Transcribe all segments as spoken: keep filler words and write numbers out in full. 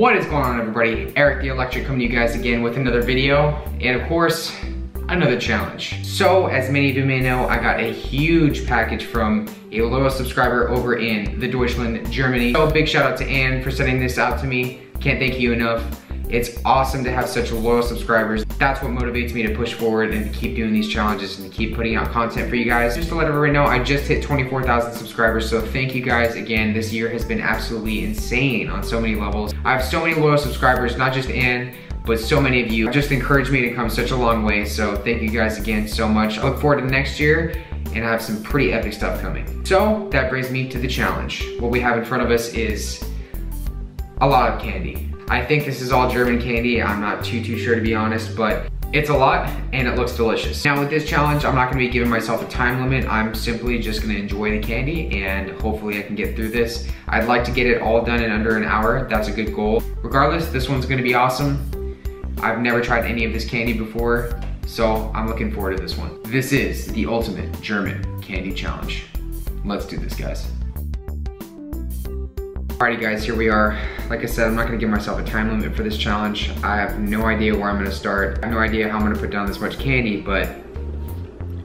What is going on, everybody? Erik the Electric coming to you guys again with another video, and of course, another challenge. So, as many of you may know, I got a huge package from a loyal subscriber over in the Deutschland, Germany. So, big shout out to Anne for sending this out to me. Can't thank you enough. It's awesome to have such loyal subscribers. That's what motivates me to push forward and to keep doing these challenges and to keep putting out content for you guys. Just to let everyone know, I just hit twenty-four thousand subscribers, so thank you guys again. This year has been absolutely insane on so many levels. I have so many loyal subscribers, not just Anne, but so many of you just encouraged me to come such a long way, so thank you guys again so much. I look forward to next year, and I have some pretty epic stuff coming. So, that brings me to the challenge. What we have in front of us is a lot of candy. I think this is all German candy. I'm not too, too sure to be honest, but it's a lot and it looks delicious. Now with this challenge, I'm not gonna be giving myself a time limit. I'm simply just gonna enjoy the candy and hopefully I can get through this. I'd like to get it all done in under an hour. That's a good goal. Regardless, this one's gonna be awesome. I've never tried any of this candy before, so I'm looking forward to this one. This is the ultimate German candy challenge. Let's do this, guys. Alrighty guys, here we are. Like I said, I'm not gonna give myself a time limit for this challenge. I have no idea where I'm gonna start. I have no idea how I'm gonna put down this much candy, but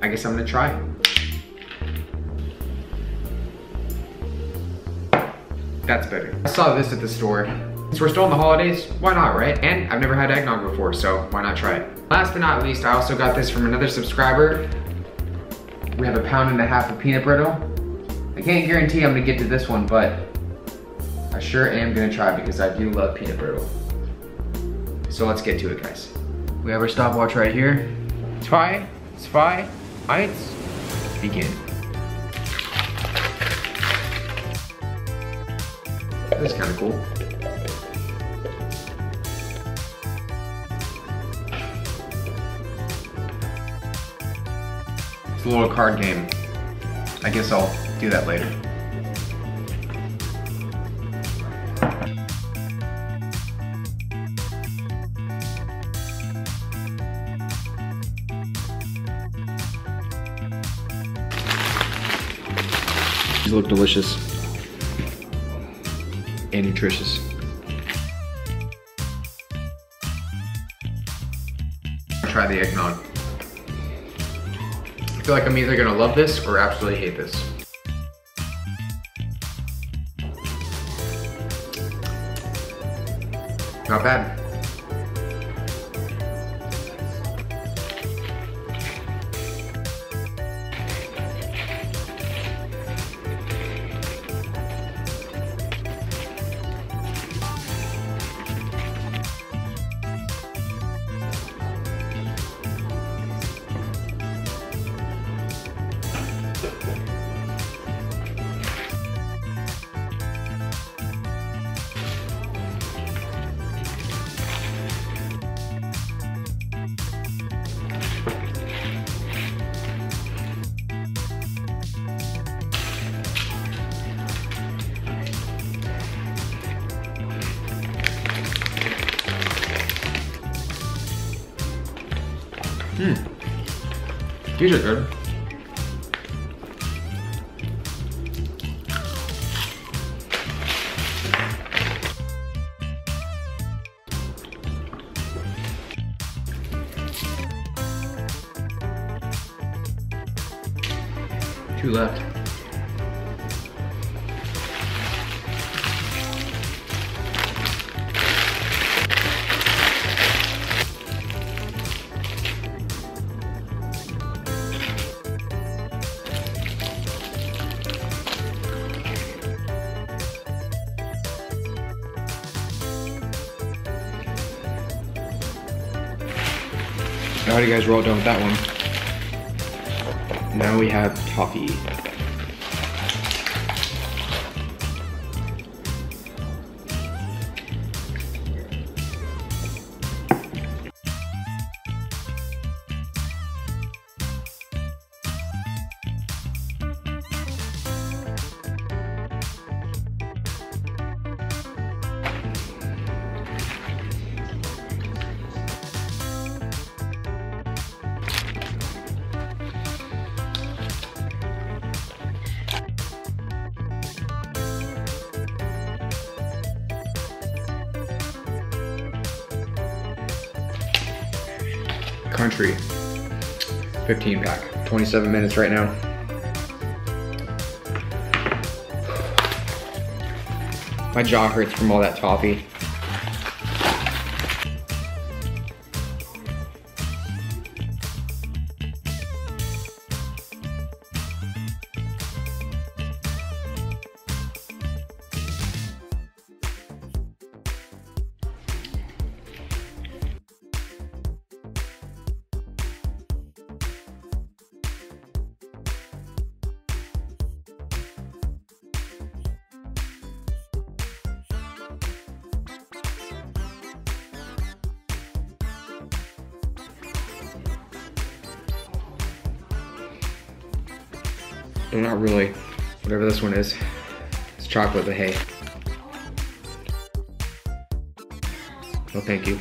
I guess I'm gonna try. That's better. I saw this at the store. Since we're still in the holidays, why not, right? And I've never had eggnog before, so why not try it? Last but not least, I also got this from another subscriber. We have a pound and a half of peanut brittle. I can't guarantee I'm gonna get to this one, but I sure am gonna try because I do love peanut brittle. So let's get to it, guys. We have our stopwatch right here. Zwei, zwei, eins, begin. That's kind of cool. It's a little card game. I guess I'll do that later. These look delicious and nutritious. Try the eggnog. I feel like I'm either gonna love this or absolutely hate this. Not bad. Hmm. These are good. Two left. Alright guys, we're all done with that one. Now we have toffee. country. fifteen pack, twenty-seven minutes right now. My jaw hurts from all that toffee. They're not really, whatever this one is, it's chocolate, but hey. No thank you.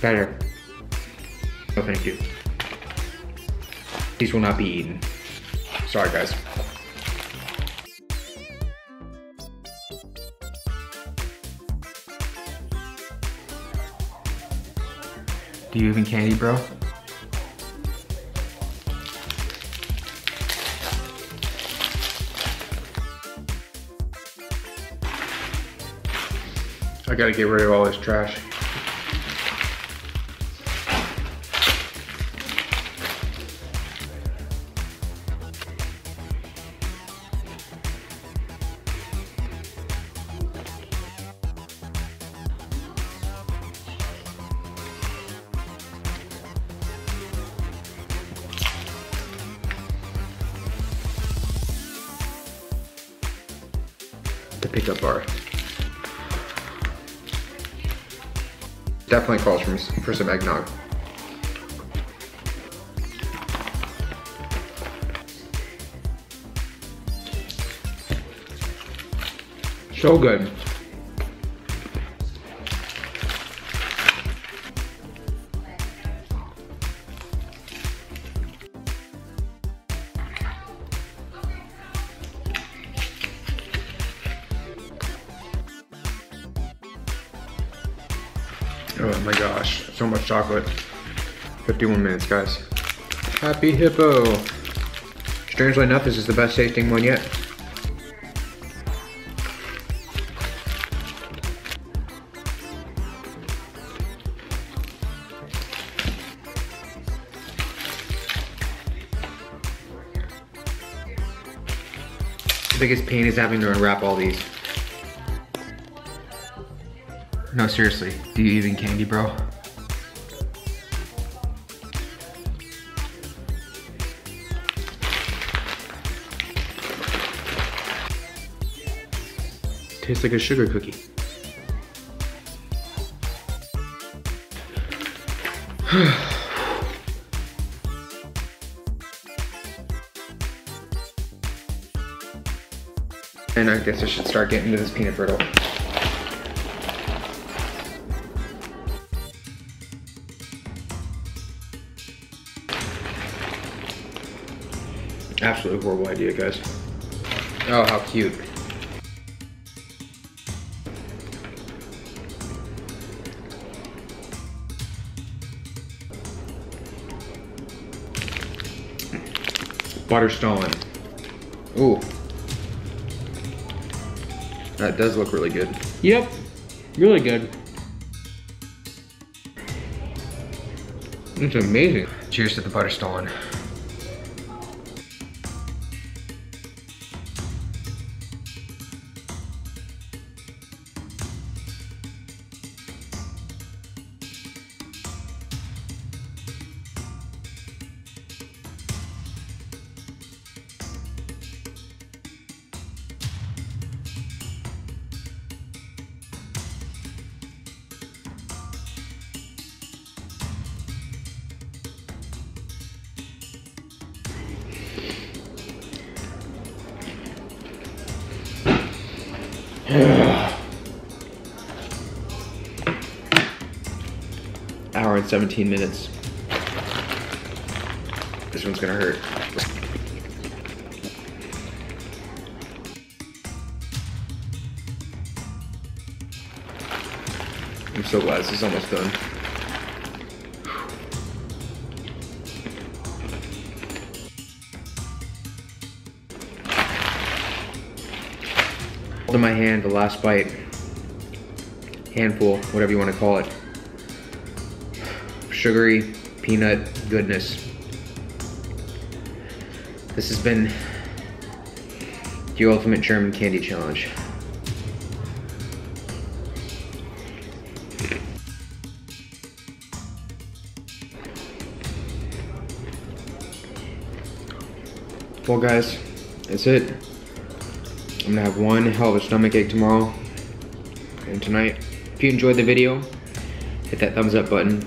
Better. No thank you. These will not be eaten. Sorry guys. Do you even candy, bro? I gotta get rid of all this trash. The pickup bar. Definitely calls for, for some eggnog. So good. Oh my gosh, so much chocolate. fifty-one minutes, guys. Happy Hippo. Strangely enough, this is the best tasting one yet. The biggest pain is having to unwrap all these. No, seriously, do you even candy, bro? Tastes like a sugar cookie. And I guess I should start getting into this peanut brittle. Absolutely horrible idea, guys. Oh, how cute. Butterstollen. Ooh. That does look really good. Yep, really good. It's amazing. Cheers to the Butterstollen. Hour and seventeen minutes. This one's gonna hurt. I'm so glad this is almost done. In my hand, the last bite, handful, whatever you want to call it, sugary peanut goodness. This has been the ultimate German candy challenge. Well guys, that's it. I'm gonna have one hell of a stomach ache tomorrow and tonight. If you enjoyed the video, hit that thumbs up button,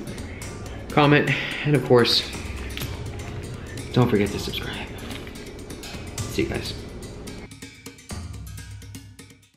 comment, and of course, don't forget to subscribe. See you guys.